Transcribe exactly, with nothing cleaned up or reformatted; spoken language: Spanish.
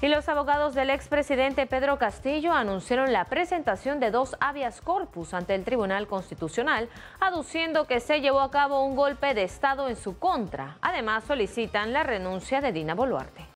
Y los abogados del expresidente Pedro Castillo anunciaron la presentación de dos habeas corpus ante el Tribunal Constitucional, aduciendo que se llevó a cabo un golpe de Estado en su contra. Además, solicitan la renuncia de Dina Boluarte.